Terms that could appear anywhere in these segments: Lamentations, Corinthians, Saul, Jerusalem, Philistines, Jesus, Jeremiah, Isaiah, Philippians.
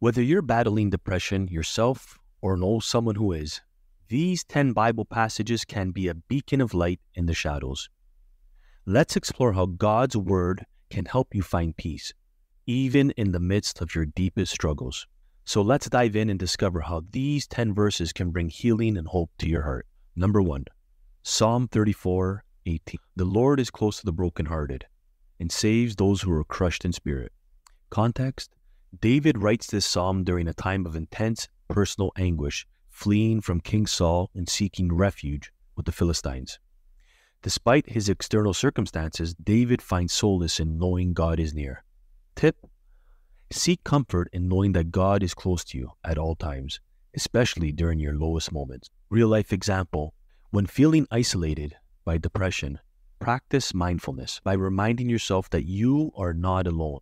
Whether you're battling depression yourself or know someone who is, these 10 Bible passages can be a beacon of light in the shadows. Let's explore how God's Word can help you find peace, even in the midst of your deepest struggles. So let's dive in and discover how these 10 verses can bring healing and hope to your heart. Number 1, Psalm 34:18. The Lord is close to the brokenhearted and saves those who are crushed in spirit. Context: David writes this psalm during a time of intense personal anguish, fleeing from King Saul and seeking refuge with the Philistines. Despite his external circumstances, David finds solace in knowing God is near. Tip: seek comfort in knowing that God is close to you at all times, especially during your lowest moments. Real-life example: when feeling isolated by depression, practice mindfulness by reminding yourself that you are not alone.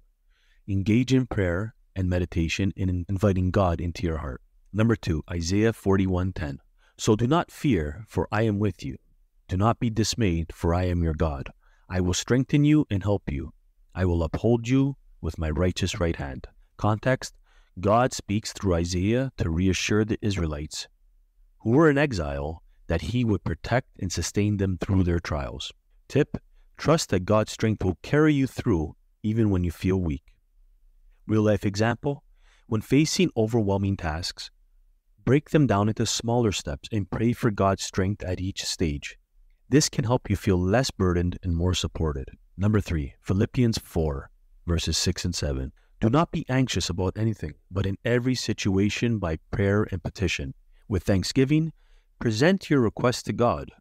Engage in prayer and meditation in inviting God into your heart. Number 2, Isaiah 41:10. So do not fear, for I am with you. Do not be dismayed, for I am your God. I will strengthen you and help you. I will uphold you with my righteous right hand. Context: God speaks through Isaiah to reassure the Israelites who were in exile that he would protect and sustain them through their trials. Tip: trust that God's strength will carry you through even when you feel weak. Real-life example: when facing overwhelming tasks, break them down into smaller steps and pray for God's strength at each stage. This can help you feel less burdened and more supported. Number 3, Philippians 4:6-7. Do not be anxious about anything, but in every situation by prayer and petition. With thanksgiving, present your requests to God.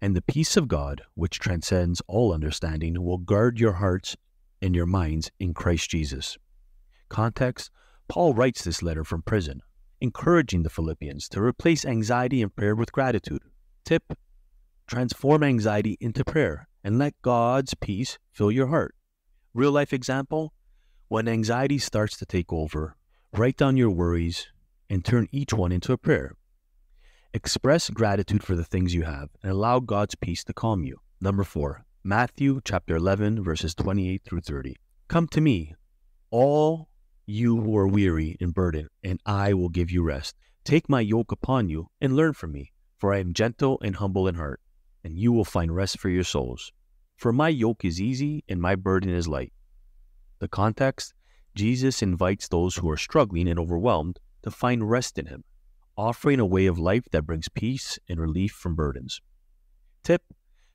And the peace of God, which transcends all understanding, will guard your hearts and your minds in Christ Jesus. Context: Paul writes this letter from prison, encouraging the Philippians to replace anxiety and prayer with gratitude. Tip: transform anxiety into prayer and let God's peace fill your heart. Real-life example: when anxiety starts to take over, write down your worries and turn each one into a prayer. Express gratitude for the things you have and allow God's peace to calm you. Number 4, Matthew 11:28-30. Come to me, all you who are weary and burdened, and I will give you rest. Take my yoke upon you and learn from me, for I am gentle and humble in heart, and you will find rest for your souls. For my yoke is easy and my burden is light. The context: Jesus invites those who are struggling and overwhelmed to find rest in him, offering a way of life that brings peace and relief from burdens. Tip: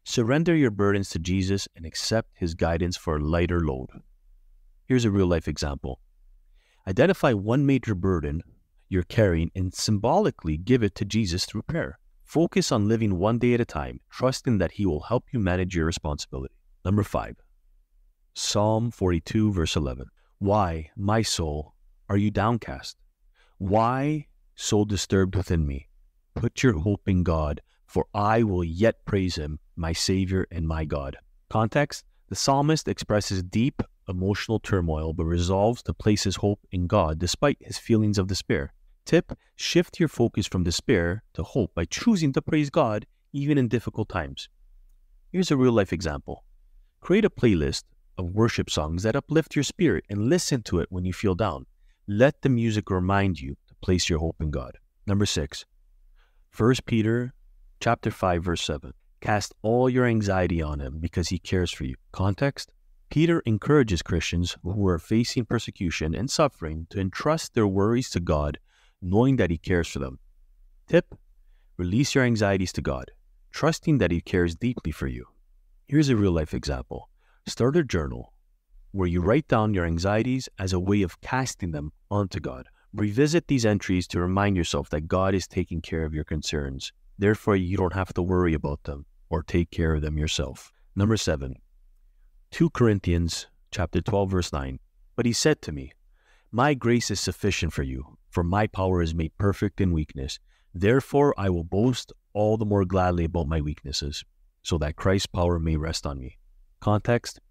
surrender your burdens to Jesus and accept his guidance for a lighter load. Here's a real-life example. Identify one major burden you're carrying and symbolically give it to Jesus through prayer. Focus on living one day at a time, trusting that he will help you manage your responsibility. Number 5, Psalm 42:11. Why, my soul, are you downcast? Why so disturbed within me? Put your hope in God, for I will yet praise him, my Savior and my God. Context: the psalmist expresses deep emotional turmoil but resolves to place his hope in God despite his feelings of despair. Tip: shift your focus from despair to hope by choosing to praise God even in difficult times. Here's a real-life example. Create a playlist of worship songs that uplift your spirit and listen to it when you feel down. Let the music remind you to place your hope in God. Number 6, 1 Peter 5:7. Cast all your anxiety on him because he cares for you. Context: Peter encourages Christians who are facing persecution and suffering to entrust their worries to God, knowing that he cares for them. Tip: release your anxieties to God, trusting that he cares deeply for you. Here's a real-life example. Start a journal where you write down your anxieties as a way of casting them onto God. Revisit these entries to remind yourself that God is taking care of your concerns. Therefore, you don't have to worry about them or take care of them yourself. Number 7, 2 Corinthians 12:9. But he said to me, my grace is sufficient for you, for my power is made perfect in weakness. Therefore, I will boast all the more gladly about my weaknesses, so that Christ's power may rest on me. Context: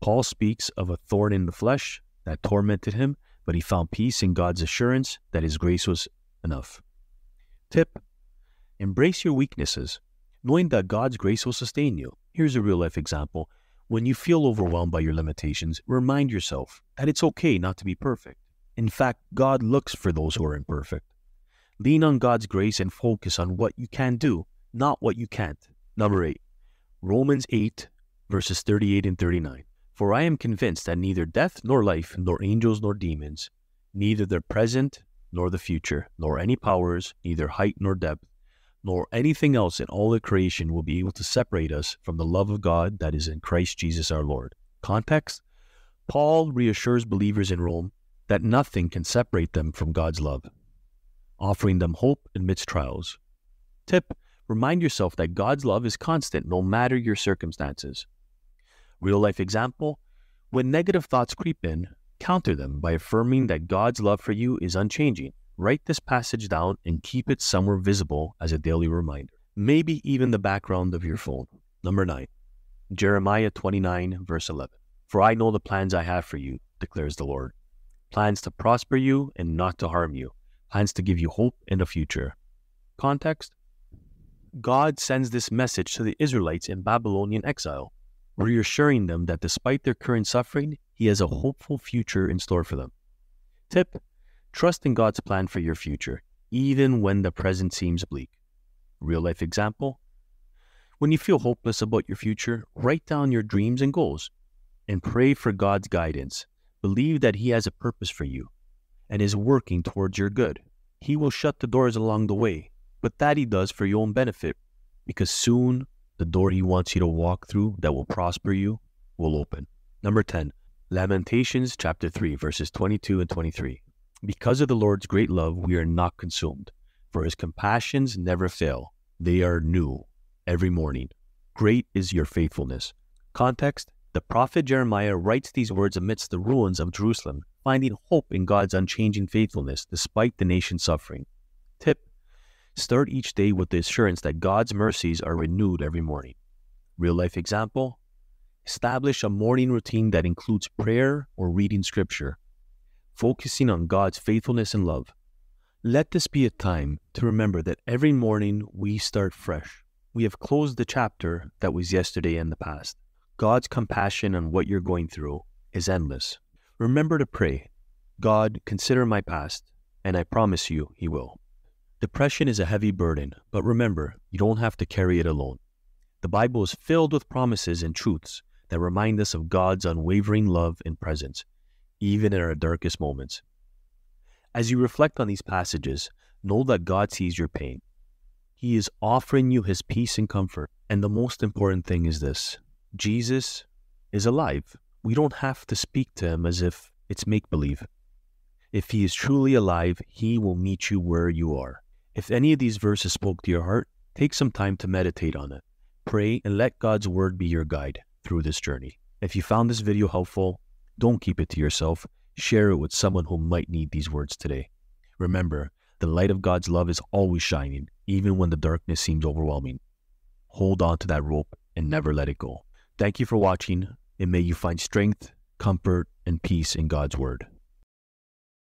Paul speaks of a thorn in the flesh that tormented him, but he found peace in God's assurance that his grace was enough. Tip: embrace your weaknesses, knowing that God's grace will sustain you. Here's a real-life example. When you feel overwhelmed by your limitations, remind yourself that it's okay not to be perfect, In fact, God looks for those who are imperfect. Lean on God's grace and focus on what you can do, not what you can't. Number 8, Romans 8, verses 38 and 39. For I am convinced that neither death nor life, nor angels nor demons, neither the present nor the future, nor any powers, neither height nor depth, nor anything else in all the creation will be able to separate us from the love of God that is in Christ Jesus our Lord. Context? Paul reassures believers in Rome that nothing can separate them from God's love, offering them hope amidst trials. Tip: remind yourself that God's love is constant no matter your circumstances. Real-life example: when negative thoughts creep in, counter them by affirming that God's love for you is unchanging. Write this passage down and keep it somewhere visible as a daily reminder, maybe even the background of your phone. Number 9, Jeremiah 29, verse 11. For I know the plans I have for you, declares the Lord. Plans to prosper you and not to harm you. Plans to give you hope and a future. Context: God sends this message to the Israelites in Babylonian exile, reassuring them that despite their current suffering, He has a hopeful future in store for them. Tip: trust in God's plan for your future, even when the present seems bleak. Real-life example: when you feel hopeless about your future, write down your dreams and goals and pray for God's guidance. Believe that He has a purpose for you and is working towards your good. He will shut the doors along the way, but that He does for your own benefit, because soon the door He wants you to walk through that will prosper you will open. Number 10, Lamentations chapter 3, verses 22 and 23. Because of the Lord's great love, we are not consumed, for His compassions never fail. They are new every morning. Great is your faithfulness. Context: the prophet Jeremiah writes these words amidst the ruins of Jerusalem, finding hope in God's unchanging faithfulness despite the nation's suffering. Tip: start each day with the assurance that God's mercies are renewed every morning. Real-life example: establish a morning routine that includes prayer or reading scripture, focusing on God's faithfulness and love. Let this be a time to remember that every morning we start fresh. We have closed the chapter that was yesterday and the past. God's compassion on what you're going through is endless. Remember to pray, God, consider my past, and I promise you, He will. Depression is a heavy burden, but remember, you don't have to carry it alone. The Bible is filled with promises and truths that remind us of God's unwavering love and presence, even in our darkest moments. As you reflect on these passages, know that God sees your pain. He is offering you His peace and comfort. And the most important thing is this: Jesus is alive. We don't have to speak to Him as if it's make-believe. If He is truly alive, He will meet you where you are. If any of these verses spoke to your heart, take some time to meditate on it. Pray and let God's word be your guide through this journey. If you found this video helpful, don't keep it to yourself. Share it with someone who might need these words today. Remember, the light of God's love is always shining, even when the darkness seems overwhelming. Hold on to that rope and never let it go. Thank you for watching, and may you find strength, comfort, and peace in God's word.